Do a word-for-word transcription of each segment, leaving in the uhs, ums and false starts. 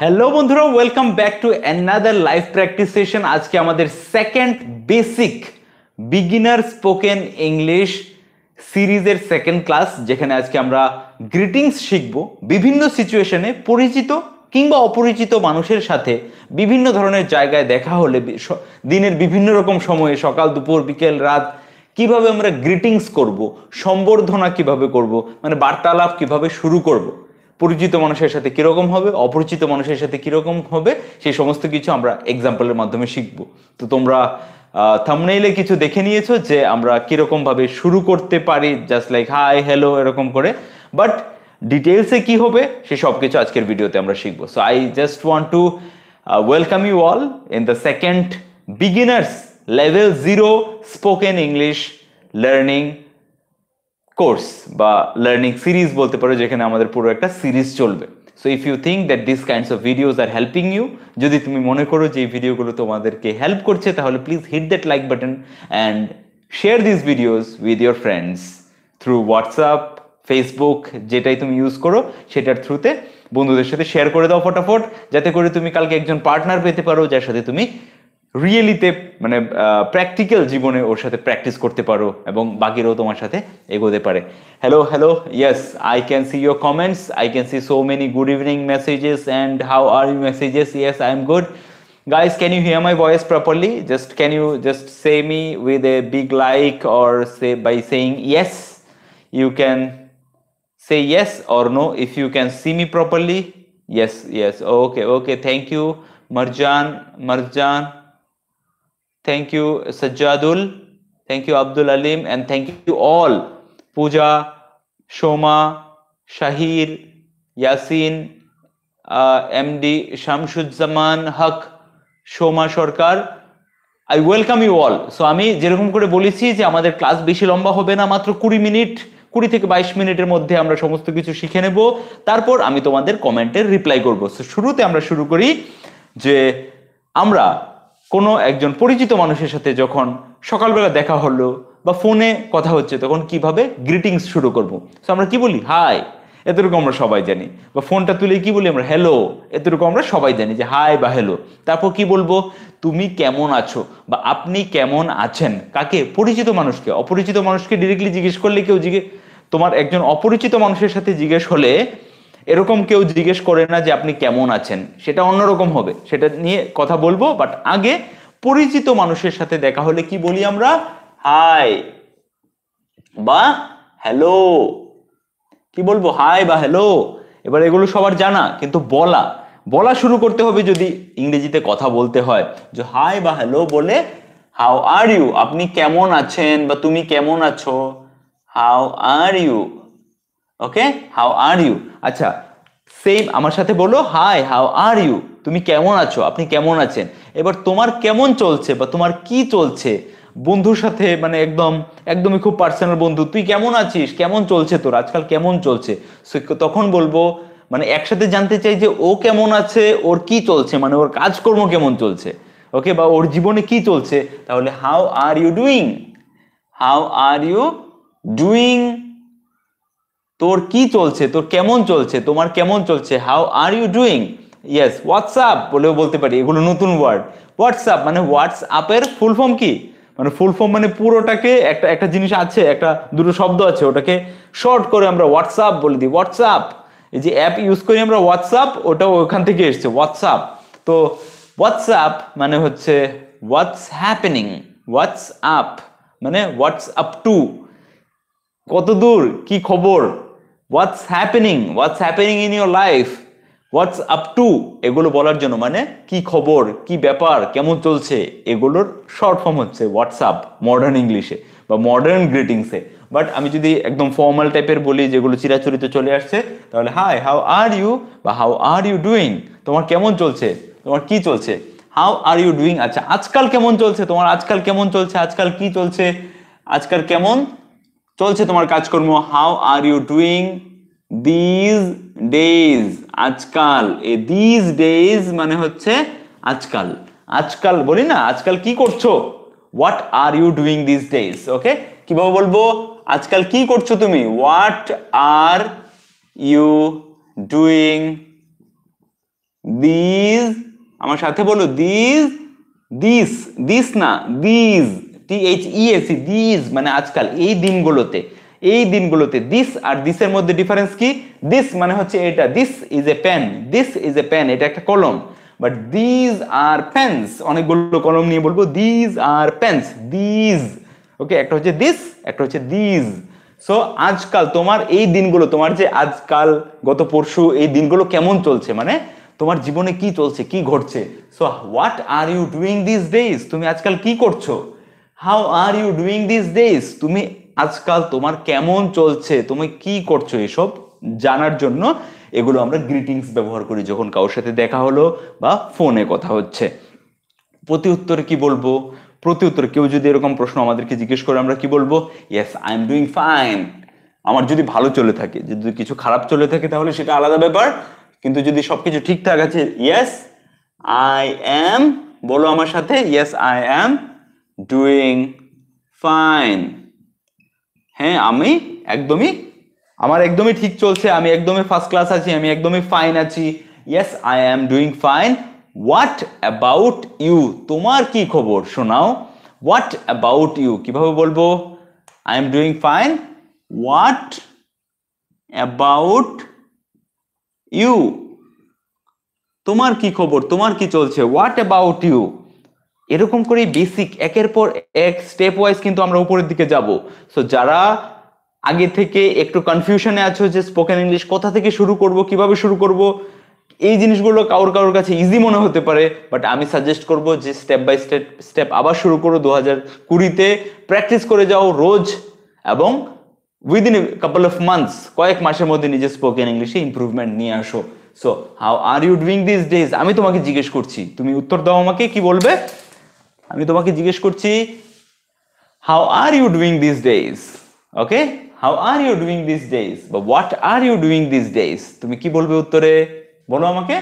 Hello বন্ধুরা, welcome back to another live practice session. আজকে আমাদের second basic beginner spoken English সিরিজের second class, যেখানে আজকে আমরা গ্রিটিংস শিখব। বিভিন্ন সিচুয়েশনে পরিচিত কিংবা অপরিচিত মানুষের সাথে বিভিন্ন ধরনের জায়গায় দেখা হলে, দিনের বিভিন্ন রকম সময়ে, সকাল, দুপুর, বিকেল, রাত, কিভাবে আমরা গ্রিটিংস করব, সম্বর্ধনা কিভাবে করব, মানে বার্তালাপ কিভাবে শুরু করব, পরিচিত মানুষের সাথে কিরকম হবে, অপরিচিত মানুষের সাথে কিরকম হবে, সেই সমস্ত কিছু আমরা এক্সাম্পলের মাধ্যমে শিখব। তো তোমরা থাম্বনেইলে কিছু দেখে নিয়েছো যে আমরা কিরকম ভাবে শুরু করতে পারি, জাস্ট লাইক হাই, হ্যালো, এরকম করে। বাট ডিটেলসে কি হবে সে সব কিছু আজকের ভিডিওতে আমরা শিখব। So I just want to welcome you all in the second beginners level zero spoken English learning course বা লার্নিং সিরিজ বলতে পারো, যেখানে আমাদের পুরো একটা সিরিজ চলবে। So if you think that this kinds of videos are helping you, যদি তুমি মনে করো যে এই ভিডিওগুলো তোমাদেরকে হেল্প করছে, তাহলে please hit that like button and share this videos with your friends through WhatsApp, Facebook, যেটাই তুমি ইউজ করো সেটার থ্রুতে বন্ধুদের সাথে শেয়ার করে দাও ফটাফট, যাতে করে তুমি কালকে একজন পার্টনার পেতে পারো যার সাথে তুমি রিয়েলিতে মানে প্র্যাকটিক্যাল জীবনে ওর সাথে প্র্যাকটিস করতে পারো এবং বাকিরাও তোমার সাথে এগোতে পারে। Hello hello, yes I can see your comments, I can see so many good evening messages and how are you messages. Yes I am good. Guys, can you hear my voice properly? Just can you just say me with a big like, or say by saying yes. You can say yes or no if you can see me properly. Yes, yes. Okay, okay. Thank you, Marjan, Marjan. Thank you, Sajjadul. Thank you, Abdul Alim, and thank you all. Pooja, Shoma, Shahir, Yasin, uh, M D, Shamsudzaman, Haq. Soma Sarkar, I welcome you all. So আমি যেরকম করে বলেছি যে আমাদের class বেশি লম্বা হবে না, মাত্র কুড়ি মিনিট, কুড়ি থেকে বাইশ মিনিটের মধ্যে আমরা সমস্ত কিছু শিখে নেব, তারপর আমি তোমাদের কমেন্টের রিপ্লাই করবো। সো শুরুতে আমরা শুরু করি যে আমরা কোনো একজন পরিচিত মানুষের সাথে যখন সকালবেলা দেখা হলো বা ফোনে কথা হচ্ছে, তখন কিভাবে গ্রিটিংস শুরু করবো। সো আমরা কি বলি, হাই, এতটুকু আমরা সবাই জানি, বা ফোনটা তুলে কি বলি আমরা, হ্যালো, এতটুকু আমরা সবাই জানি যে হাই বা হ্যালো। তারপর কি বলবো, তুমি কেমন আছো বা আপনি কেমন আছেন। কাকে? পরিচিত মানুষকে। অপরিচিত মানুষকে ডিরেক্টলি জিজ্ঞেস করলে, কেউ জিজ্ঞেস তোমার একজন অপরিচিত মানুষের সাথে জিজ্ঞেস হলে এরকম কেউ জিজ্ঞেস করে না যে আপনি কেমন আছেন, সেটা অন্যরকম হবে, সেটা নিয়ে কথা বলবো। বাট আগে পরিচিত মানুষের সাথে দেখা হলে কি বলি আমরা, হাই বা হ্যালো। কি বলবো, হাই বা হ্যালো। এবার এগুলো সবার জানা, কিন্তু বলা বলা শুরু করতে হবে যদি ইংরেজিতে কথা বলতে হয়। যে হাই বা হ্যালো বলে হাউ আর ইউ, আপনি কেমন আছেন বা তুমি কেমন আছো, how are you. Okay, how are you. আচ্ছা, সেম আমার সাথে বলো, হাই হাউ আর ইউ, তুমি কেমন আছো, আপনি কেমন আছেন। এবার তোমার কেমন চলছে বা তোমার কি চলছে, বন্ধুর সাথে মানে একদম একদমই খুব পার্সোনাল বন্ধু, তুই কেমন আছিস, কেমন চলছে তোর, আজকাল কেমন চলছে। সো তখন বলবো, মানে একসাথে জানতে চাই যে ও কেমন আছে, ওর কি চলছে, মানে ওর কাজকর্ম কেমন চলছে, ওকে, বা ওর জীবনে কি চলছে। তাহলে how are you doing, how are you doing. তোর কি চলছে, তোর কেমন চলছে, তোমার কেমন চলছে, how are you doing. Yes, WhatsApp বলেও বলতে পারি, এগুলো নতুন ওয়ার্ড। হোয়াটসঅ্যাপ মানে হোয়াটসঅ্যাপের ফুল ফর্ম কি, মানে ফুল ফর্ম মানে পুরোটাকে একটা একটা জিনিস আছে, একটা দুটো শব্দ আছে, ওটাকে শর্ট করে আমরা হোয়াটসঅ্যাপ বলে দিই। হোয়াটসঅ্যাপ, এই যে অ্যাপ ইউজ করি আমরা হোয়াটসঅ্যাপ, ওটা ওখান থেকে এসছে হোয়াটসঅ্যাপ। তো হোয়াটসঅ্যাপ মানে হচ্ছে হোয়াটস হ্যাপেনিং, হোয়াটসঅ্যাপ মানে হোয়াটস আপ টু, কত দূর, কি খবর, what's happening, what's happening in your life, what's up to, এগুলো বলার জন্য মানে কি খবর, কি ব্যাপার, কেমন চলছে, এগুলোর শর্ট ফর্ম হচ্ছে হোয়াটসঅ্যাপ মডার্ন ইংলিশে বা মডার্ন গ্রিটিংসে। বাট আমি যদি একদম ফর্মাল টাইপের বলি, যেগুলো চিরাচরিত চলে আসছে, তাহলে হাই হাউ আর ইউ বা হাউ আর ইউ ডুইং, তোমার কেমন চলছে, তোমার কি চলছে, হাউ আর ইউ ডুইং। আচ্ছা, আজকাল কেমন চলছে, তোমার আজকাল কেমন চলছে, আজকাল কি চলছে, আজকাল কেমন চলছে তোমার কাজকর্ম, how are you doing these days, আজকাল। এ দিজ ডেইজ মানে হচ্ছে আজকাল, আজকাল বলি না, আজকাল কি করছো, what are you doing these days. Okay, কিভাবে বলবো, আজকাল কি করছো তুমি, what are you doing these আমার সাথে বলো these this this না these t h e s e these মানে আজকাল এই দিনগুলোতে এই দিনগুলোতে this আর this এর মধ্যে ডিফারেন্স কি this মানে হচ্ছে এটা this is a pen this is a pen এটা একটা কলম but these are pens অনেকগুলো কলম নিয়ে বলবো these are pens these okay একটা হচ্ছে this একটা হচ্ছে these so আজকাল তোমার এই দিনগুলো তোমার যে আজকাল গত পরশু এই দিনগুলো কেমন চলছে মানে তোমার জীবনে কি চলছে কি ঘটছে so what are you doing these days তুমি আজকাল কি করছো how are you doing these days তুমি আজকাল তোমার কেমন চলছে তুমি কি করছো এসব জানার জন্য এগুলো আমরা গ্রিটিংস ব্যবহার করি যখন কারোর সাথে দেখা হলো বা ফোনে কথা হচ্ছে প্রতিউত্তর কি বলবো প্রতিউত্তর কেউ যদি এরকম প্রশ্ন আমাদেরকে জিজ্ঞেস করে আমরা কি বলবো yes I am doing fine আমার যদি ভালো চলে থাকে যদি কিছু খারাপ চলে থাকে তাহলে সেটা আলাদা ব্যাপার কিন্তু যদি সবকিছু ঠিকঠাক আছে yes I am বলো আমার সাথে yes I am doing fine হ্যাঁ আমি একদমই আমার একদমই ঠিক চলছে আমি একদমই ফার্স্ট ক্লাস আছি আমি একদমই ফাইন আছি yes I am doing fine what about you তোমার কি খবর শোনাও what about you কিভাবে বলবো I am doing fine what about you তোমার কি খবর তোমার কি চলছে what about you এরকম করে বেসিক একের পর এক স্টেপ ওয়াইজ কিন্তু আমরা উপরের দিকে যাব সো যারা আগে থেকে একটু কনফিউশনে আছো যে স্পোকেন ইংলিশ কোথা থেকে শুরু করব কিভাবে শুরু করব এই জিনিসগুলো কাউর কাউর কাছে ইজি মনে হতে পারে বাট আমি সাজেস্ট করব যে স্টেপ বাই স্টেপ স্টেপ আবার শুরু করো twenty twenty তে প্র্যাকটিস করে যাও রোজ এবং within a couple of months কয়েক মাসের মধ্যে নিজে স্পোকেন ইংলিশে ইমপ্রুভমেন্ট নিয়ে আসো so how are you doing this days আমি তোমাকে জিজ্ঞেস করছি তুমি উত্তর দাও আমাকে কি বলবে আমি তোমাকে জিজ্ঞেস করছি how are you doing these days okay how are you doing these days but what are you doing these days তুমি কি বলবে উত্তরে বলো আমাকে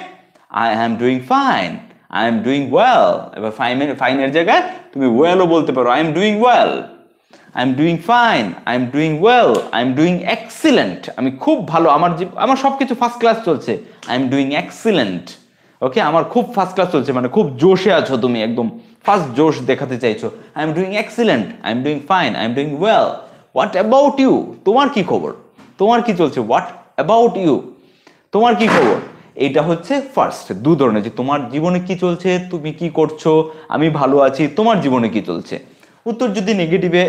I am doing fine I am doing well এবার fine fine এর জায়গায় তুমি well ও বলতে পারো I am doing well I am doing fine I am doing well I am doing excellent আমি খুব ভালো আমার আমার সবকিছু ফার্স্ট ক্লাস চলছে I am doing excellent okay আমার খুব ফার্স্ট ক্লাস চলছে মানে খুব জোশে আছো তুমি একদম ফার্স্ট জোশ দেখাতে চাইছো I am doing excellent I am doing fine I am doing well what about you তোমার কি খবর তোমার কি চলছে what about you তোমার কি খবর এটা হচ্ছে ফার্স্ট দুই ধরনের যে তোমার জীবনে কি চলছে তুমি কি করছো আমি ভালো আছি তোমার জীবনে কি চলছে উত্তর যদি নেগেটিভে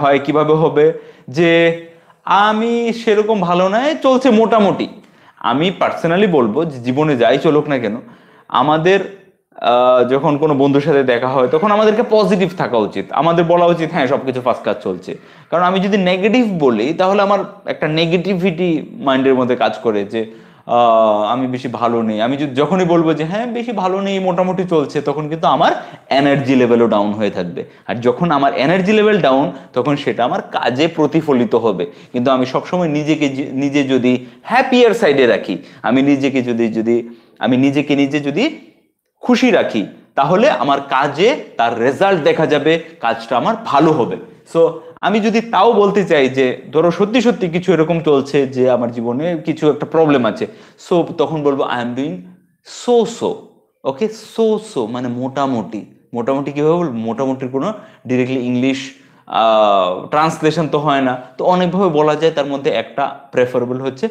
হয় কিভাবে হবে যে আমি সেরকম ভালো নাই চলছে মোটামুটি আমি পার্সোনালি বলবো যে জীবনে যাই চলুক না কেন আমাদের যখন কোনো বন্ধুর সাথে দেখা হয় তখন আমাদেরকে পজিটিভ থাকা উচিত আমাদের বলা উচিত হ্যাঁ সবকিছু ফার্স্ট ক্লাস চলছে কারণ আমি যদি নেগেটিভ বলি তাহলে আমার একটা নেগেটিভিটি মাইন্ডের মধ্যে কাজ করে যে আমি বেশি ভালো নেই আমি যখনই বলবো যে হ্যাঁ বেশি ভালো নেই মোটামুটি চলছে তখন কিন্তু আমার এনার্জি লেভেলও ডাউন হয়ে থাকবে আর যখন আমার এনার্জি লেভেল ডাউন তখন সেটা আমার কাজে প্রতিফলিত হবে কিন্তু আমি সবসময় নিজেকে নিজে যদি হ্যাপিয়ার সাইডে রাখি আমি নিজেকে যদি যদি আমি নিজেকে নিজে যদি খুশি রাখি তাহলে আমার কাজে তার রেজাল্ট দেখা যাবে কাজটা আমার ভালো হবে সো আমি যদি তাও বলতে চাই যে ধরো সত্যি সত্যি কিছু এরকম চলছে যে আমার জীবনে কিছু একটা প্রবলেম আছে সো তখন বলবো I am doing so so okay so so মানে মোটামুটি মোটামুটি কিভাবে বলবো মোটামুটির কোনো ডিরেক্টলি ইংলিশ ট্রান্সলেশন তো হয় না তো অনেকভাবে বলা যায় তার মধ্যে একটা প্রেফারেবল হচ্ছে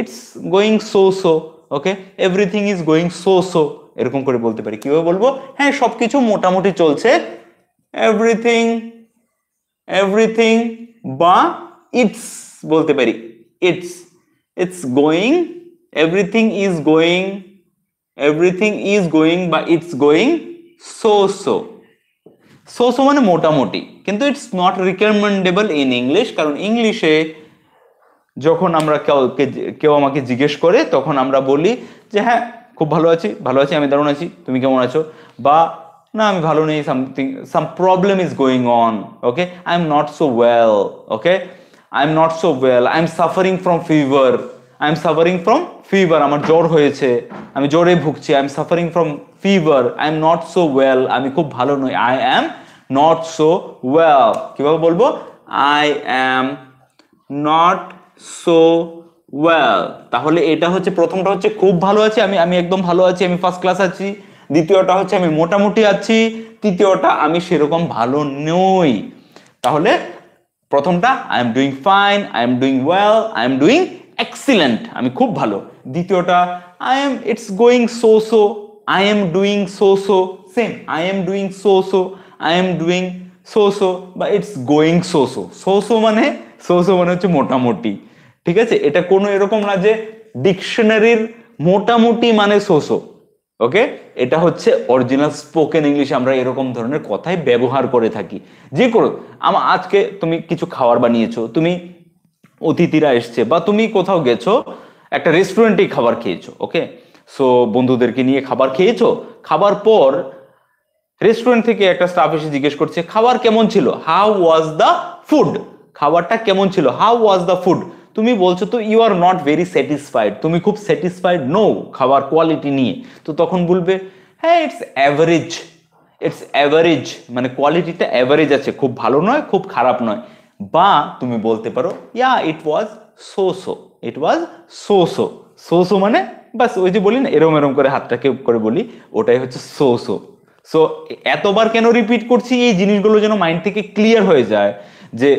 it's going so so okay everything is going so so এরকম করে বলতে পারি কিভাবে বলবো হ্যাঁ সবকিছু মোটামুটি চলছে এভরিথিং এভরিথিং বা ইটস বলতে পারি it's it's going everything is going everything is going বা it's going so so so so মানে মোটামুটি কিন্তু it's not recommendable in English কারণ ইংলিশে যখন আমরা কাউকে কেউ আমাকে জিজ্ঞেস করে তখন আমরা বলি যে হ্যাঁ খুব ভালো আছি ভালো আছি আমি দারুণ আছি তুমি কেমন আছো বা না আমি ভালো নেই something some problem is going on okay I am not so well okay I am not so well I am suffering from fever I am suffering from fever আমার জ্বর হয়েছে আমি জ্বরে ভুগছি I am suffering from fever I am not so well আমি খুব ভালো নই I am not so well কিভাবে বলবো I am not so well, তাহলে এটা হচ্ছে প্রথমটা হচ্ছে খুব ভালো আছি, আমি আমি একদম ভালো আছি, আমি ফার্স্ট ক্লাস আছি। দ্বিতীয়টা হচ্ছে আমি মোটামুটি আছি, তৃতীয়টা আমি সেরকম ভালো নই। তাহলে প্রথমটা I am doing fine, I am doing well, I am doing excellent, আমি খুব ভালো। দ্বিতীয়টা I am it's going so so, I am doing so so, same I am doing so so, I am doing so so বা it's going so so. So so মানে so so মানে হচ্ছে মোটামুটি, ঠিক আছে? এটা কোনো এরকম না যে ডিকশনারির মোটামুটি মানে সো সো, ওকে? এটা হচ্ছে অরিজিনাল স্পোকেন ইংলিশে আমরা এরকম ধরনের কথাই ব্যবহার করে থাকি। যে কোনো আমার আজকে তুমি কিছু খাবার বানিয়েছো, তুমি অতিথিরা এসছে, বা তুমি কোথাও গেছো, একটা রেস্টুরেন্টে খাবার খেয়েছো, ওকে? সো বন্ধুদেরকে নিয়ে খাবার খেয়েছো, খাবার পর রেস্টুরেন্ট থেকে একটা স্টাফ এসে জিজ্ঞেস করছে খাবার কেমন ছিল, হাউ ওয়াজ দ্য ফুড, খাবারটা কেমন ছিল, হাউ ওয়াজ দ্য ফুড। তুমি বলছো তো you are not very satisfied, তুমি খুব স্যাটিসফাইড নও খাবার কোয়ালিটি নিয়ে। তো তখন বলবে হ্যাঁ ইটস অ্যাভারেজ, ইটস অ্যাভারেজ মানে কোয়ালিটিটা অ্যাভারেজ আছে, খুব ভালো নয় খুব খারাপ নয়। বা তুমি বলতে পারো yeah it was so so, it was so so. So so মানে বাস ওই যে বলি না এরম এরম করে হাতটাকে করে বলি, ওটাই হচ্ছে সো সো। সো এতবার কেন রিপিট করছি, এই জিনিসগুলো যেন মাইন্ড থেকে ক্লিয়ার হয়ে যায় যে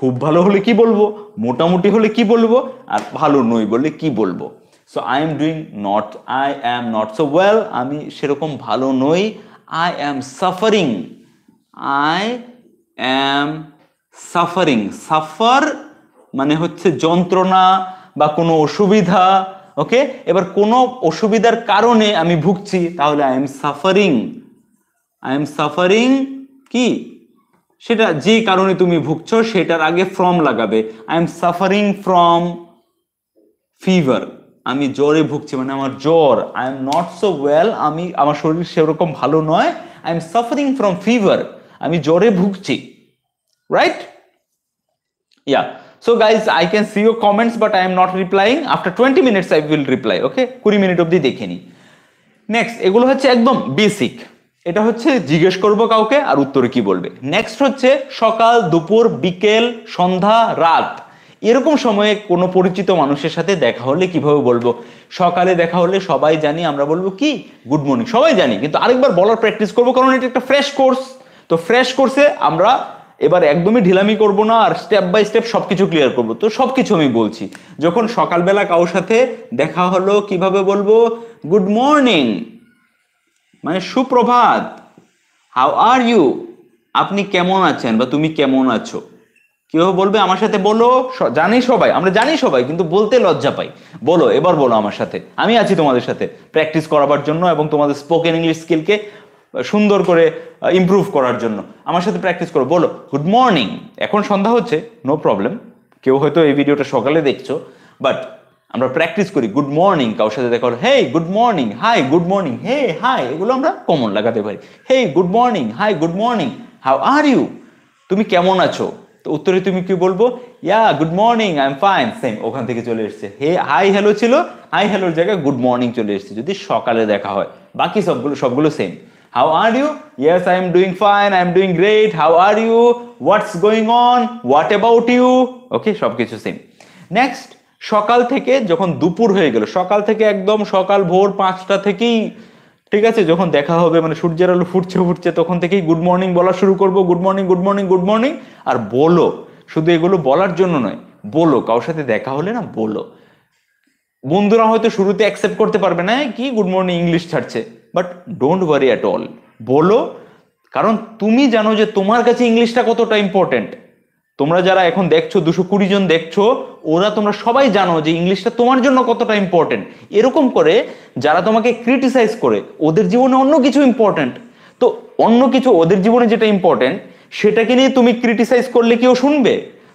খুব ভালো হলে কি বলবো, মোটামুটি হলে কি বলবো, আর ভালো নই বলে কি বলবো। So I am doing not, I am not so well, আমি সেরকম ভালো নই। I am suffering, I am suffering. Suffer মানে হচ্ছে যন্ত্রণা বা কোনো অসুবিধা, ওকে? এবার কোনো অসুবিধার কারণে আমি ভুগছি, তাহলে I am suffering. I am suffering কি, সেটা যে কারণে তুমি ভুগছো সেটার আগে ফ্রম লাগাবে। I am suffering from fever, আমি জ্বরে ভুগছি মানে আমার জ্বর। I am not so well, আমি আমার শরীর সেরকম ভালো নয়। I am suffering from fever, আমি জ্বরে ভুগছি, right? Yeah, so guys I can see your comments but I am not replying. After twenty minutes I will reply, okay? twenty minute অবধি দেখে নি। নেক্সট, এগুলো হচ্ছে একদম বেসিক, এটা হচ্ছে জিজ্ঞেস করব কাউকে আর উত্তরে কি বলবে। নেক্সট হচ্ছে সকাল, দুপুর, বিকেল, সন্ধ্যা, রাত, এরকম সময়ে কোনো পরিচিত মানুষের সাথে দেখা হলে কিভাবে বলবো। সকালে দেখা হলে সবাই জানি আমরা বলবো কি, গুড মর্নিং, সবাই জানি, কিন্তু আরেকবার বলার প্র্যাকটিস করবো, কারণ এটা একটা ফ্রেশ কোর্স। তো ফ্রেশ কোর্সে আমরা এবার একদমই ঢিলামি করবো না, আর স্টেপ বাই স্টেপ সবকিছু ক্লিয়ার করবো। তো সবকিছু আমি বলছি। যখন সকালবেলা কারোর সাথে দেখা হলো কিভাবে বলবো, গুড মর্নিং মানে সুপ্রভাত, হাউ আর ইউ, আপনি কেমন আছেন বা তুমি কেমন আছো, কিভাবে বলবে। আমার সাথে বলো, জানি সবাই, আমরা জানি সবাই, কিন্তু বলতে লজ্জা পাই। বলো, এবার বলো আমার সাথে, আমি আছি তোমাদের সাথে, প্র্যাকটিস করাবার জন্য এবং তোমাদের স্পোকেন ইংলিশ স্কিলকে সুন্দর করে ইমপ্রুভ করার জন্য আমার সাথে প্র্যাকটিস করো। বলো গুড মর্নিং, এখন সন্ধ্যা হচ্ছে, নো প্রবলেম, কেউ হয়তো এই ভিডিওটা সকালে দেখছো, বাট আমরা প্র্যাকটিস করি গুড মর্নিং। কারোর সাথে দেখো hey good morning, hi good morning, hey hi, এগুলো আমরা কমন লাগাতে পারি। Hey good morning, hi good morning, how are you, তুমি কেমন আছো। তো উত্তরে তুমি কি বলবো, yeah good morning I am fine, same ওখান থেকে চলে এসছে। হে হাই হ্যালো ছিল, হাই হ্যালোর জায়গায় গুড মর্নিং চলে এসছে যদি সকালে দেখা হয়। বাকি সবগুলো সবগুলো same. How are you? Yes, I am doing fine. I am doing great. How are you? What's going on? What about you? Okay, সবকিছু সেম। নেক্সট, সকাল থেকে যখন দুপুর হয়ে গেল, সকাল থেকে একদম সকাল ভোর পাঁচটা থেকেই, ঠিক আছে, যখন দেখা হবে মানে সূর্যের আলো ফুটছে ফুটছে তখন থেকেই গুড মর্নিং বলা শুরু করবো। Good morning, good morning, good morning. আর বলো, শুধু এগুলো বলার জন্য নয়, বলো, কারোর সাথে দেখা হলে না বলো। বন্ধুরা হয়তো শুরুতে অ্যাকসেপ্ট করতে পারবে না কি গুড মর্নিং ইংলিশ ছাড়ছে, but don't worry at all, বলো। কারণ তুমি জানো যে তোমার কাছে ইংলিশটা কতটা ইম্পর্টেন্ট। তোমরা যারা এখন দেখছো, দুশো কুড়ি জন দেখছো, ওরা তোমরা সবাই জানো যে ইংলিশটা তোমার জন্য কতটা ইম্পর্টেন্ট। এরকম করে যারা তোমাকে ক্রিটিসাইজ করে, ওদের জীবনে অন্য কিছু ইম্পর্টেন্ট। তো অন্য কিছু ওদের জীবনে যেটা ইম্পর্টেন্ট সেটাকে নিয়ে তুমি ক্রিটিসাইজ করলে কেউ শুনবে?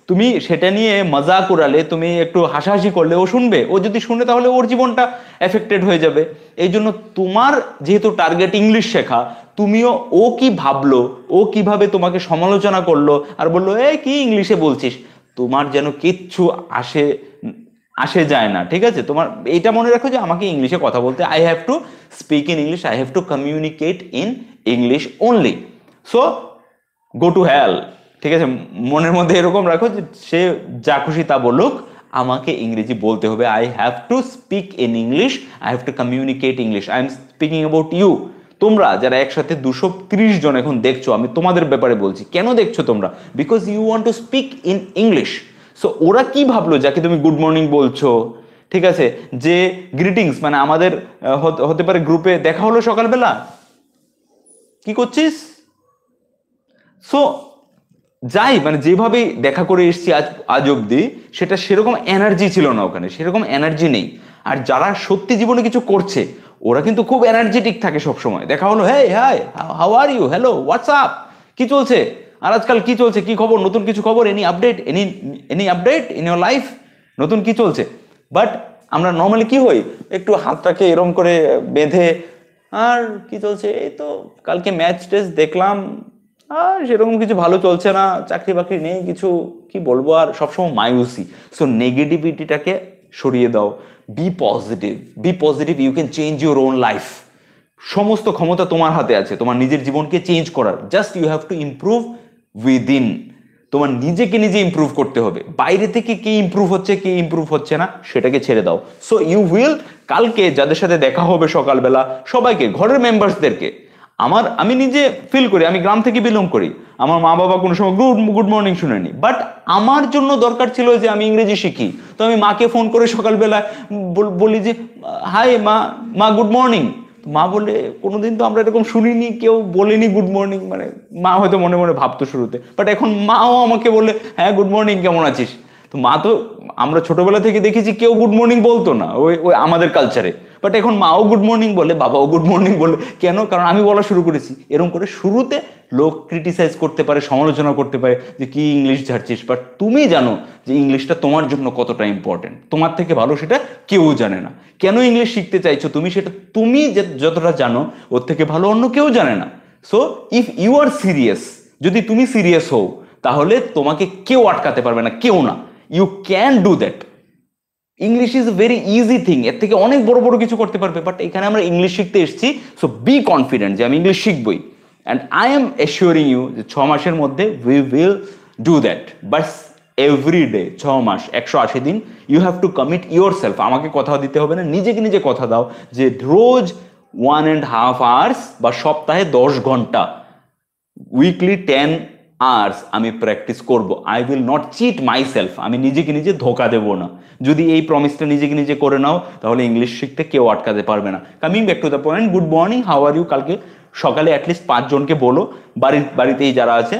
তুমি সেটা নিয়ে মজা করালে, তুমি একটু হাসাহাসি করলে ও শুনবে? ও যদি শুনে তাহলে ওর জীবনটা এফেক্টেড হয়ে যাবে। এই জন্য তোমার যেহেতু টার্গেট ইংলিশ শেখা, তুমিও ও কি ভাবলো, ও কিভাবে তোমাকে সমালোচনা করলো আর বললো এ কি ইংলিশে বলছিস, তোমার যেন কিচ্ছু আসে আসে যায় না, ঠিক আছে? তোমার এটা মনে রাখো যে আমাকে ইংলিশে কথা বলতে, I have to speak in English, I have to communicate in English only, so go to hell, ঠিক আছে? মনের মধ্যে এরকম রাখো যে সে যা খুশি তা বলুক, আমাকে ইংরেজি বলতে হবে। I have to speak in English, I have to communicate English, I am speaking about you. তোমরা যারা একসাথে দুশো ত্রিশ জন এখন দেখছো, আমি তোমাদের ব্যাপারে বলছি। কেন দেখছো তোমরা? Because you want to speak in English. So ওরা কি ভাবলো যাকে তুমি গুড মর্নিং বলছো, ঠিক আছে, যে গ্রিটিংস, মানে আমাদের হতে পারে গ্রুপে দেখা হলো সকালবেলা, কি করছিস, সো যাই, মানে যেভাবে দেখা করে এসছি আজ আজ অব্দি, সেটা সেরকম এনার্জি ছিল না ওখানে, সেরকম এনার্জি নেই। আর যারা সত্যি জীবনে কিছু করছে ওরা কিন্তু খুব এনার্জেটিক থাকে সবসময়। দেখা হলো, hey hi, how are you, hello, WhatsApp, কি চলছে, আর আজকাল কি চলছে, কি খবর, নতুন কিছু খবর, any update, any any update in your life, নতুন কি চলছে। বাট আমরা নর্মালি কি হই, একটু হাতটাকে এরম করে বেঁধে, আর কি চলছে, এই তো কালকে ম্যাচ টেস্ট দেখলাম, আর সেরকম কিছু ভালো চলছে না, চাকরি বাকরি নেই, কিছু কি বলবো, আর সবসময় মাইউসি। সো নেগেটিভিটিটাকে সরিয়ে দাও, be positive, be positive, you can change your own life. সমস্ত ক্ষমতা তোমার হাতে আছে তোমার নিজের জীবনকে চেঞ্জ করার। Just you have to improve within, তোমার নিজেকে নিজে ইম্প্রুভ করতে হবে। বাইরে থেকে কি ইম্প্রুভ হচ্ছে কি ইম্প্রুভ হচ্ছে না সেটাকে ছেড়ে দাও। সো ইউ উইল, কালকে যাদের সাথে দেখা হবে সকালবেলা, সবাইকে, ঘরের মেম্বার্সদেরকে, আমার আমি নিজে ফিল করি, আমি গ্রাম থেকে বিলং করি, আমার মা বাবা কোনো সময় গুড গুড মর্নিং শুনেনি, বাট আমার জন্য দরকার ছিল যে আমি ইংরেজি শিখি। তো আমি মাকে ফোন করে সকালবেলা বলি যে, হাই মা, মা গুড মর্নিং। মা বলে, কোনোদিন তো আমরা এরকম শুনিনি, কেউ বলেনি গুড মর্নিং, মানে মা হয়তো মনে মনে ভাবতো শুরুতে, বাট এখন মাও আমাকে বলে, হ্যাঁ গুড মর্নিং, কেমন আছিস। তো মা, তো আমরা ছোটবেলা থেকে দেখেছি কেউ গুড মর্নিং বলতো না ওই ওই আমাদের কালচারে, বাট এখন মাও গুড মর্নিং বলে, বাবাও গুড মর্নিং বলে। কেন? কারণ আমি বলা শুরু করেছি। এরকম করে শুরুতে লোক ক্রিটিসাইজ করতে পারে, সমালোচনা করতে পারে যে কি ইংলিশ ঝাড়ছিস, বাট তুমি জানো যে ইংলিশটা তোমার জন্য কতটা ইম্পর্টেন্ট, তোমার থেকে ভালো সেটা কেউ জানে না। কেন ইংলিশ শিখতে চাইছো তুমি, সেটা তুমি যতটা জানো ওর থেকে ভালো অন্য কেউ জানে না। So if you are serious, যদি তুমি সিরিয়াস হও, তাহলে তোমাকে কেউ আটকাতে পারবে না, কেউ না। You can do that. English is a very easy thing, এর থেকে অনেক বড় বড় কিছু করতে পারবে, বাট এখানে আমরা ইংলিশ শিখতে এসেছি। সো বি কনফিডেন্ট যে আমি ইংলিশ শিখবই, and I am assuring you যে ছ মাসের মধ্যে we will do that. But every day, ছ মাস একশো আশি দিন, you have to commit your self. আমাকে কথা দিতে হবে না, নিজেকে নিজে কথা দাও যে রোজ ওয়ান অ্যান্ড হাফ আওয়ার্স বা সপ্তাহে দশ ঘন্টা, উইকলি টেন আওয়ার্স আমি প্র্যাকটিস করব। I will not cheat my self, আমি নিজেকে নিজে ধোকা দেবো না। যদি এই প্রমিসটা নিজেকে নিজে করে নাও, তাহলে ইংলিশ শিখতে কেউ আটকাতে পারবে না। Coming back to the point, good morning, how are you, কালকে সকালে অ্যাটলিস্ট পাঁচজনকে বলো, বাড়ির বাড়িতেই যারা আছে,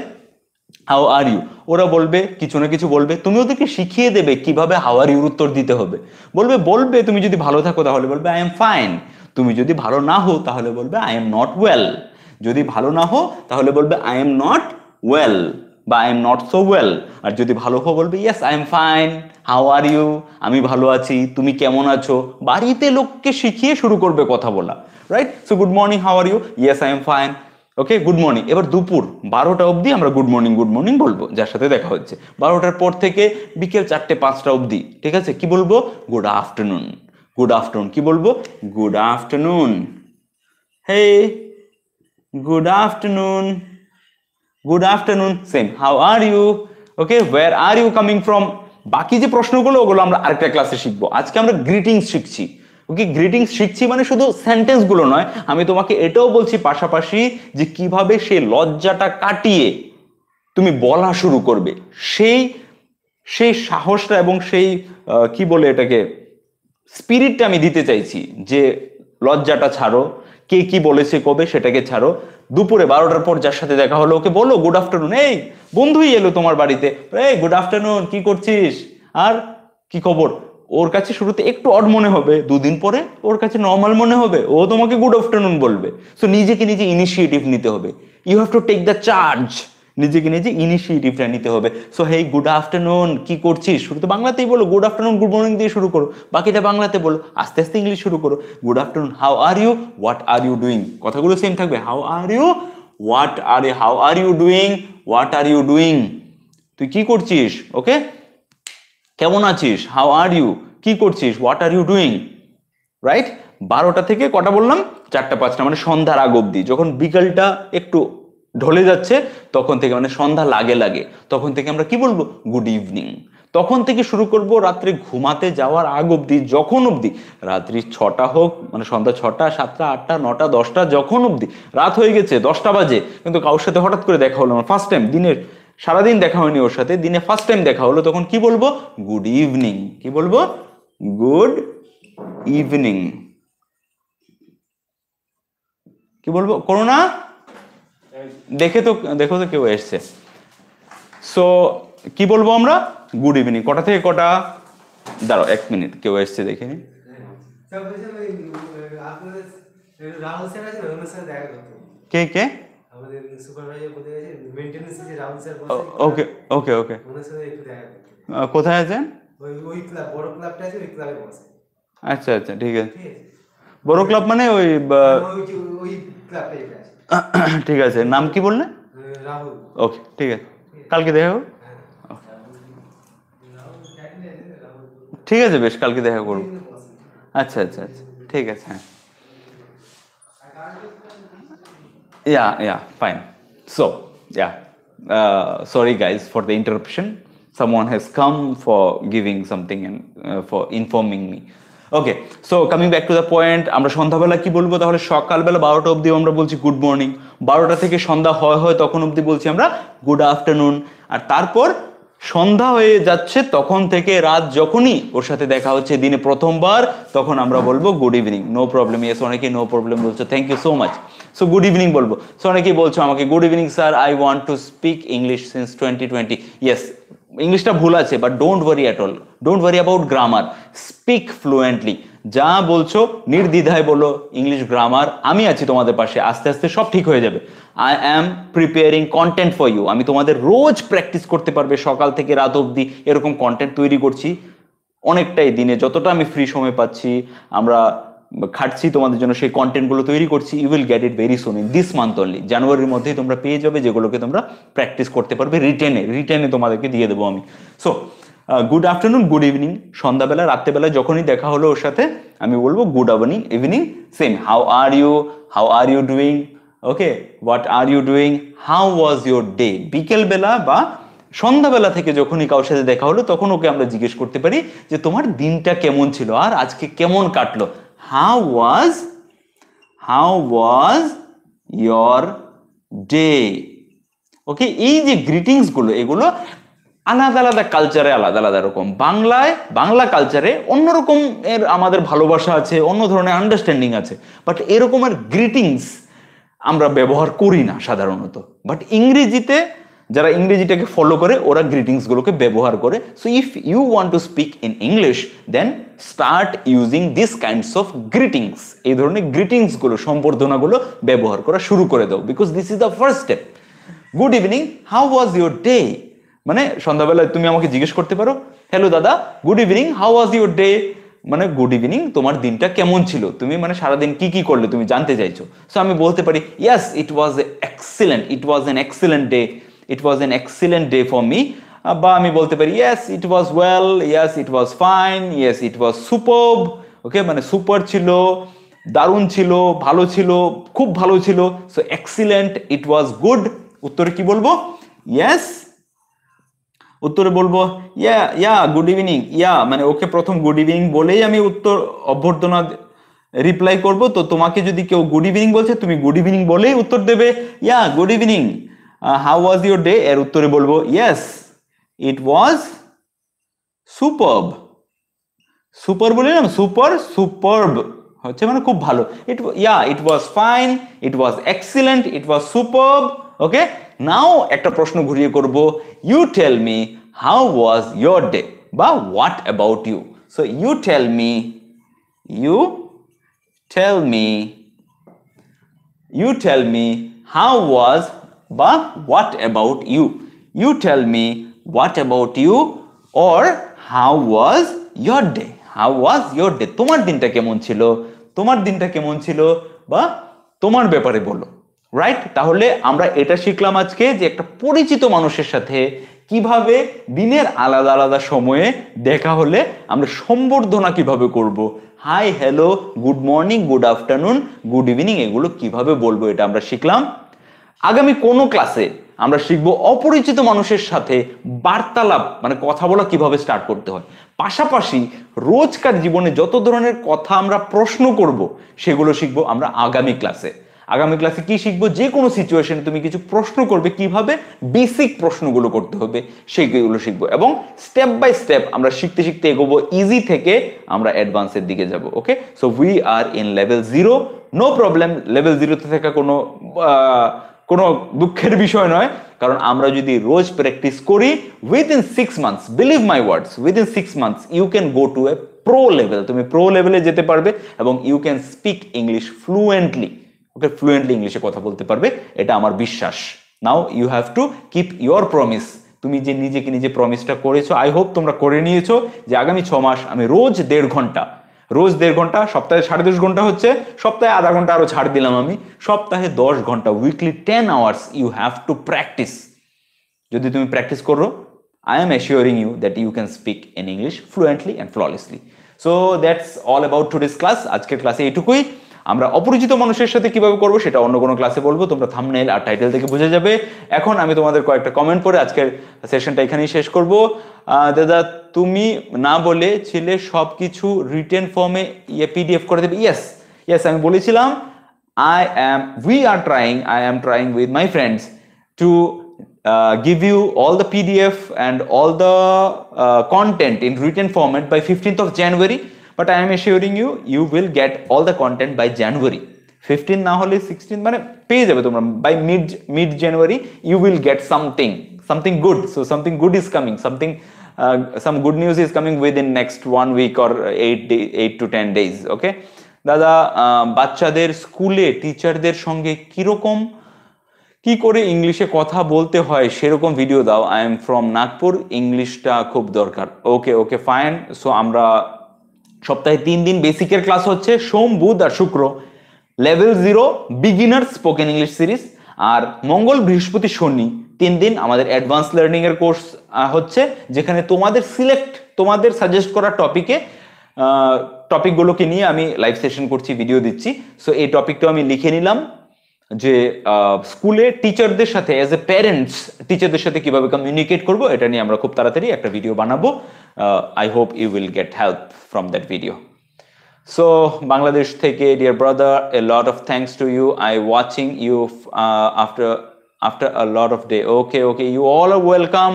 হাউ আর ইউ। ওরা বলবে, কিছু না কিছু বলবে, তুমি ওদেরকে শিখিয়ে দেবে কিভাবে হাউ আর ইউর উত্তর দিতে হবে। বলবে বলবে তুমি যদি ভালো থাকো তাহলে বলবে আই এম ফাইন, তুমি যদি ভালো না হও তাহলে বলবে আই এম নট ওয়েল, যদি ভালো না হও তাহলে বলবে আই এম নট well বা I am not so well, আর যদি ভালো হো বলবে yes I am fine, how are you, আমি ভালো আছি, তুমি কেমন আছো। বাড়িতে লোককে শিখিয়ে শুরু করবে কথা বলা, right. So good morning, how are you, yes I am fine, okay good morning. এবার দুপুর বারোটা অবধি আমরা গুড মর্নিং গুড মর্নিং বলবো যার সাথে দেখা হচ্ছে। বারোটার পর থেকে বিকেল চারটে পাঁচটা অবধি, ঠিক আছে, কি বলবো, গুড আফটারনুন, গুড আফটারনুন, কি বলবো, good afternoon, hey good afternoon, good afternoon, same, how are you, okay, where are you coming from. বাকি যে প্রশ্নগুলো ওগুলো আমরা আরেকটা ক্লাসে শিখবো। আজকে আমরা গ্রিটিংস শিখছি, ওকে। গ্রিটিংস শিখছি মানে শুধু সেন্টেন্সগুলো নয়, আমি তোমাকে এটাও বলছি পাশাপাশি যে কিভাবে সেই লজ্জাটা কাটিয়ে তুমি বলা শুরু করবে, সেই সেই সাহসটা এবং সেই কি বলে এটাকে স্পিরিটটা আমি দিতে চাইছি যে লজ্জাটা ছাড়ো, কে কি বলেছে কবে সেটাকে ছাড়ো। দুপুরে বারোটার পর যার সাথে দেখা হলো ওকে বলো গুড আফটারনুন, এই বন্ধুই এলো তোমার বাড়িতে, এই গুড আফটারনুন, কি করছিস, আর কি খবর। ওর কাছে শুরুতে একটু অড মনে হবে, দুদিন পরে ওর কাছে নর্মাল মনে হবে, ও তোমাকে গুড আফটারনুন বলবে। সো নিজেকে নিজে ইনিশিয়েটিভ নিতে হবে, you have to take the charge, নিজেকে নিজে ইনিশিয়েটিভটা নিতে হবে। সো হেই গুড আফটারনুন, কি করছিস, শুরুতে বাংলাতেই বলো, গুড আফটারনুন গুড মর্নিং দিয়ে শুরু করো, বাকিটা বাংলাতে বলো, আস্তে আস্তে ইংলিশ শুরু করো। Good afternoon, how are you, what are you doing, কথাগুলো সেম থাকবে, how are you, what are you, how are you doing, what are you doing, তুই কি করছিস, ওকে, কেমন আছিস, হাউ আর ইউ, কি করছিস, what are you doing, right. বারোটা থেকে কটা বললাম, চারটা পাঁচটা, মানে সন্ধ্যার আগ অব্দি, যখন বিকেলটা একটু ঢলে যাচ্ছে তখন থেকে, মানে সন্ধ্যা লাগে লাগে তখন থেকে আমরা কি বলবো, গুড ইভিনিং। তখন থেকে শুরু করব রাত্রে ঘুমাতে যাওয়ার আগ অবধি, যখন অবধি রাত্রি ছটা হোক, মানে সন্ধ্যা ছটা, সাতটা, আটটা, নটা, দশটা, যখন অবধি রাত হয়ে গেছে, দশটা বাজে, কিন্তু কারোর সাথে হঠাৎ করে দেখা হলো, আমার ফার্স্ট টাইম, দিনের সারাদিন দেখা হয়নি ওর সাথে, দিনে ফার্স্ট টাইম দেখা হলো, তখন কি বলবো? Good evening. কি বলবো? Good evening. কি বলবো? করোনা দেখে তো দেখো তো কেউ এসছে। সো কি বলবো আমরা? Good evening. কটা থেকে কটা? দাঁড়াও এক মিনিট, কেউ এসছে দেখেনি। কে কে? ওকে ওকে ওকে, কোথায় আছেন? আচ্ছা আচ্ছা ঠিক আছে, বড় ক্লাব মানে ওই ঠিক আছে। নাম কি বললে? রাহুল। ওকে ঠিক আছে, কালকে দেখা করব। ঠিক আছে বেশ, কালকে দেখা করব। আচ্ছা আচ্ছা আচ্ছা ঠিক আছে, হ্যাঁ yeah yeah fine. So yeah, sorry guys for the interruption, someone has come for giving something and uh, for informing me. Okay so coming back to the point, আমরা সন্ধ্যাবেলা কি বলবো? তাহলে সকালবেলা বারোটা অবধি আমরা বলছি গুড মর্নিং, বারোটা থেকে সন্ধ্যা হয় হয় তখন অবধি বলছি আমরা গুড আফটারনুন, আর তারপর সন্ধ্যা হয়ে যাচ্ছে তখন থেকে রাত যখনই ওর সাথে দেখা হচ্ছে দিনে প্রথমবার, তখন আমরা বলবো good evening. No problem, yes, অনেকেই নো প্রবলেম বলছো, thank you so much. So good evening বলবো। সো অনেকেই বলছো আমাকে, good evening sir, I want to speak English since twenty twenty. Yes, ইংলিশটা ভুল আছে, but don't worry at all, don't worry about grammar, speak fluently, যা বলছো নির্দ্বিধায় বলো। ইংলিশ গ্রামার, আমি আছি তোমাদের পাশে, আস্তে আস্তে সব ঠিক হয়ে যাবে। I am preparing content for you, আমি তোমাদের রোজ প্র্যাকটিস করতে পারবে, সকাল থেকে রাত অবধি এরকম কন্টেন্ট তৈরি করছি অনেকটাই, দিনে যতটা আমি ফ্রি সময় পাচ্ছি আমরা খাটছি তোমাদের জন্য, সেই কন্টেন্টগুলো তৈরি করছি। You will get it very soon, in this month only, জানুয়ারির মধ্যেই তোমরা পেয়ে যাবে, যেগুলোকে তোমরা প্র্যাকটিস করতে পারবে রিটেনে, রিটেনে তোমাদেরকে দিয়ে দেবো আমি। So good afternoon, good evening, সন্ধ্যাবেলা, রাত্রেবেলা যখনই দেখা হলো ওর সাথে আমি বলবো good evening, evening same, how are you, how are you doing, okay what are you doing, how was your day. বিকেলবেলা বা সন্ধ্যাবেলা থেকে যখনই কারোর সাথে দেখা হলো তখন ওকে আমরা জিজ্ঞেস করতে পারি যে তোমার দিনটা কেমন ছিল আর আজকে কেমন কাটলো। How was, how was your day? Okay, এই যে গ্রিটিংস গুলো, এগুলো আলাদা আলাদা কালচারে আলাদা আলাদা রকম। বাংলায়, বাংলা কালচারে অন্যরকম এর আমাদের ভালোবাসা আছে, অন্য ধরনের আন্ডারস্ট্যান্ডিং আছে, বাট এরকমের গ্রিটিংস আমরা ব্যবহার করি না সাধারণত। বাট ইংরেজিতে যারা ইংরেজিটাকে ফলো করে ওরা গ্রিটিংসগুলোকে ব্যবহার করে। So if you want to speak in English then start using this kinds of greetings, এই ধরনের গ্রিটিংসগুলো, সম্বর্ধনাগুলো ব্যবহার করা শুরু করে দাও, because this is the first step. Good evening, how was your day, মানে সন্ধ্যাবেলায় তুমি আমাকে জিজ্ঞেস করতে পারো, হ্যালো দাদা good evening, how was your day, মানে গুড ইভিনিং তোমার দিনটা কেমন ছিল, তুমি মানে সারাদিন কি কি করলে তুমি জানতে চাইছো। সো আমি বলতে পারি yes it was excellent, it was an excellent day, it was an excellent day for me, বা আমি বলতে পারি yes it was well, yes it was fine, yes it was superb, okay, মানে সুপার ছিল, দারুণ ছিল, ভালো ছিল, খুব ভালো ছিল। So excellent, it was good, উত্তরে কি বলবো? yes, উত্তরে বলবো yeah yeah good evening, yeah, মানে ওকে প্রথম good evening বলেই আমি উত্তর অভ্যর্থনা রিপ্লাই করব। তো তোমাকে যদি কেউ গুড ইভিনিং বলছে তুমি গুড ইভিনিং বলেই উত্তর দেবে yeah good evening, Uh, how was your day? এর উত্তরে বলবো yes it was superb, super বললাম, সুপার, সুপারব হচ্ছে মানে খুব ভালো। it yeah it was fine, it was excellent, it was superb, okay, now একটা প্রশ্ন ঘুরিয়ে করব, you tell me how was your day, বা what about you, so you tell me, you tell me, you tell me how was, বা what about you, you tell me what about you, or how was your day, how was your day, তোমার দিনটা কেমন ছিল, তোমার দিনটা কেমন ছিল, বা তোমার ব্যাপারে বলো, রাইট। তাহলে আমরা এটা শিখলাম আজকে যে একটা পরিচিত মানুষের সাথে কিভাবে দিনের আলাদা আলাদা সময়ে দেখা হলে আমরা সম্বর্ধনা কিভাবে করব, hi, hello, good morning, good afternoon, good evening, এগুলো কিভাবে বলবো, এটা আমরা শিখলাম। আগামী কোনো ক্লাসে আমরা শিখব অপরিচিত মানুষের সাথে বার্তালাপ মানে কথা বলা কিভাবে স্টার্ট করতে হয়। পাশাপাশি রোজকার জীবনে যত ধরনের কথা আমরা প্রশ্ন করব সেগুলো শিখব আমরা আগামী ক্লাসে। আগামী ক্লাসে কি শিখব? যে কোনো সিচুয়েশনে তুমি কিছু প্রশ্ন করবে, কিভাবে বেসিক প্রশ্নগুলো করতে হবে সেইগুলো শিখব, এবং স্টেপ বাই স্টেপ আমরা শিখতে শিখতে এগোবো। ইজি থেকে আমরা অ্যাডভান্সের দিকে যাব। Okay, so we are in level zero, no problem. Level জিরোতে থাকা কোনো কোনো দুঃখের বিষয় নয়, কারণ আমরা যদি রোজ প্র্যাকটিস করি within six months, believe my words, within six months you can go to a pro level. তুমি প্রো লেভেলে যেতে পারবে এবং you can speak English fluently. Okay, fluently ইংলিশে কথা বলতে পারবে, এটা আমার বিশ্বাস। Now you have to keep your promise. তুমি যে নিজেকে নিজে প্রমিসটা করেছো, আই হোপ তোমরা করে নিয়েছো যে আগামী ছ মাস আমি রোজ দেড় ঘন্টা রোজ দেড় ঘন্টা সপ্তাহে সাড়ে দশ ঘন্টা হচ্ছে, সপ্তাহে আধা ঘন্টা আরো ছাড় দিলাম আমি, সপ্তাহে দশ ঘন্টা, weekly ten hours you have to practice. যদি তুমি প্র্যাকটিস করো, I am assuring you that you can speak in English fluently and flawlessly. So that's all about today's class. আজকের ক্লাসে এইটুকুই। আমরা অপরিচিত মানুষের সাথে কিভাবে করবো সেটা অন্য কোনো ক্লাসে বলবো, তোমরা থাম্বনেইল আর টাইটেল থেকে বুঝে যাবে। এখন আমি তোমাদের কয়েকটা কমেন্ট পড়ে আজকের সেশনটা এখানেই শেষ করবো। দাদা, তুমি না বলে ছিলে সব কিছু রিটেন ফর্মে ইয়ে পিডিএফ করে দেবে। ইয়েস ইয়েস আমি বলেছিলাম, I am we are trying I am trying with my friends to give you all the P D F and all the uh, content in written format by fifteenth of January, but I am assuring you you will get all the content by January fifteenth na hole sixteenth mane peye jabe tumra by mid mid January you will get something something good. So something good is coming, something uh, some good news is coming within next one week or eight to ten days. okay dada, bachchader school e teacher der shonge ki rokom কি করে ইংলিশে কথা বলতে হয় সেরকম video দাও। I am from Nagpur, ইংলিশটা খুব দরকার। ওকে ওকে ফাইন। সো আমরা সপ্তাহে তিন দিন বেসিকের ক্লাস হচ্ছে, সোম বুধ আর শুক্র। Level zero beginner spoken English series, আর মঙ্গল বৃহস্পতি শনি তিন দিন আমাদের অ্যাডভান্স লার্নিং এর কোর্স হচ্ছে, যেখানে তোমাদের সিলেক্ট তোমাদের সাজেস্ট করা টপিকে টপিকগুলোকে নিয়ে আমি লাইভ সেশন করছি, ভিডিও দিচ্ছি। সো এই টপিকটাও আমি লিখে নিলাম যে স্কুলে টিচারদের সাথে অ্যাজ এ প্যারেন্টস টিচারদের সাথে কিভাবে কমিউনিকেট করবো, এটা নিয়ে আমরা খুব তাড়াতাড়ি একটা ভিডিও বানাবো। I hope you will get help from that video. So Bangladesh থেকে dear brother, a lot of thanks to you, I watching you after after a lot of day. Okay okay you all are welcome.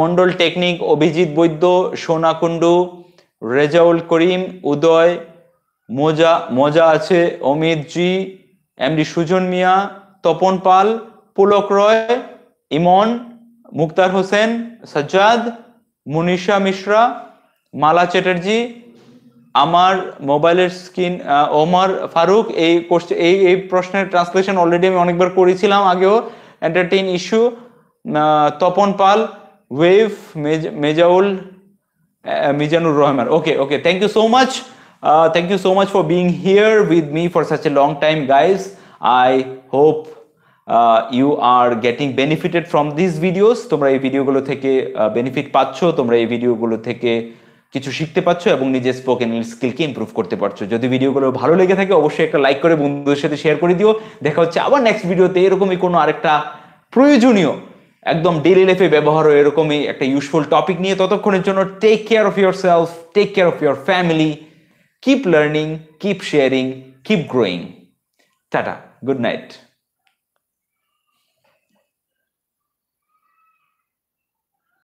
Mondal technique, Abhijit Baidya, Sona Kundu, Rezaul Karim, Uday, মজা মজা আছে, Amit ji, MD Sujan Mia, Tapan Pal, Pulak Roy, Emon, Muktar Hossain, Sajjad, Munisha Mishra, Mala Chatterjee, আমার মোবাইলের screen, Omar Faruk. এই question এই এই প্রশ্নের ট্রান্সলেশন অলরেডি আমি অনেকবার করেছিলাম আগেও। Entertain issue, Tapan Pal, wave, Mezaul, Mizanur Rahman. Okay okay thank you so much. Uh, thank you so much for being here with me for such a long time, guys. I hope uh, you are getting benefited from these videos. Tumra ei video gulo theke benefit paccho, tumra ei video gulo theke কিছু শিখতে পারছো এবং নিজের spoken English স্কিলকে improve করতে পারছো। যদি ভিডিওগুলো ভালো লেগে থাকে অবশ্যই একটা লাইক করে বন্ধুদের সাথে শেয়ার করে দিও। দেখা হচ্ছে আবার নেক্সট ভিডিওতে এরকমই কোনো আরেকটা প্রয়োজনীয়, একদম ডেইলি লাইফে ব্যবহার হয় এরকমই একটা ইউজফুল টপিক নিয়ে। ততক্ষণের জন্য take care of yourself, take care of your family, keep learning, keep sharing, keep growing. Tata, good night.